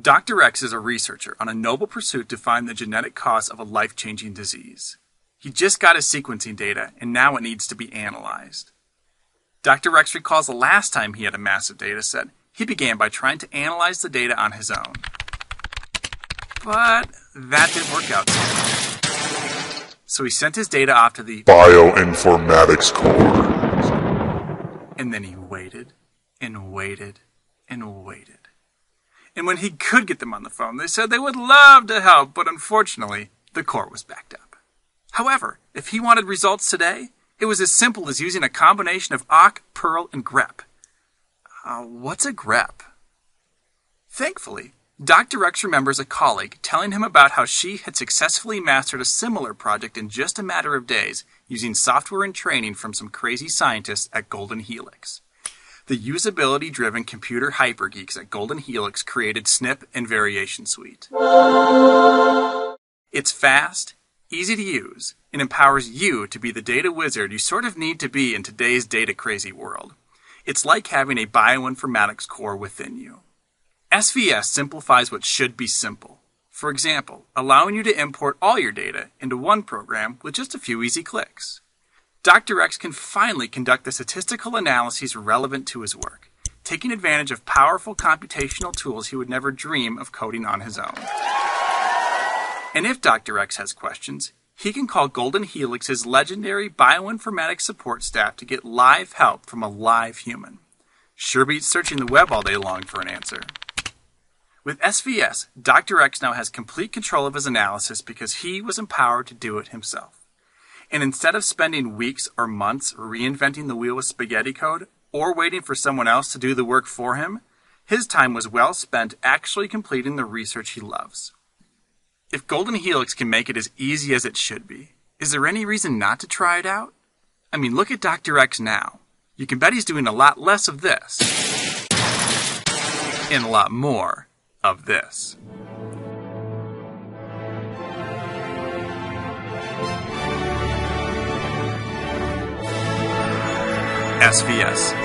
Dr. X is a researcher on a noble pursuit to find the genetic cause of a life-changing disease. He just got his sequencing data, and now it needs to be analyzed. Dr. X recalls the last time he had a massive data set. He began by trying to analyze the data on his own. But that didn't work out so well. So he sent his data off to the Bioinformatics Core. And then he waited, and waited, and waited. And when he could get them on the phone, they said they would love to help, but unfortunately, the core was backed up. However, if he wanted results today, it was as simple as using a combination of awk, pearl, and grep. What's a grep? Thankfully, Dr. X remembers a colleague telling him about how she had successfully mastered a similar project in just a matter of days using software and training from some crazy scientists at Golden Helix. The usability-driven computer hypergeeks at Golden Helix created SNP and Variation Suite. It's fast, easy to use, and empowers you to be the data wizard you sort of need to be in today's data-crazy world. It's like having a bioinformatics core within you. SVS simplifies what should be simple. For example, allowing you to import all your data into one program with just a few easy clicks. Dr. X can finally conduct the statistical analyses relevant to his work, taking advantage of powerful computational tools he would never dream of coding on his own. And if Dr. X has questions, he can call Golden Helix's legendary bioinformatics support staff to get live help from a live human. Sure beats searching the web all day long for an answer. With SVS, Dr. X now has complete control of his analysis because he was empowered to do it himself. And instead of spending weeks or months reinventing the wheel with spaghetti code or waiting for someone else to do the work for him, his time was well spent actually completing the research he loves. If Golden Helix can make it as easy as it should be, is there any reason not to try it out? I mean, look at Dr. X now. You can bet he's doing a lot less of this and a lot more of this. SVS.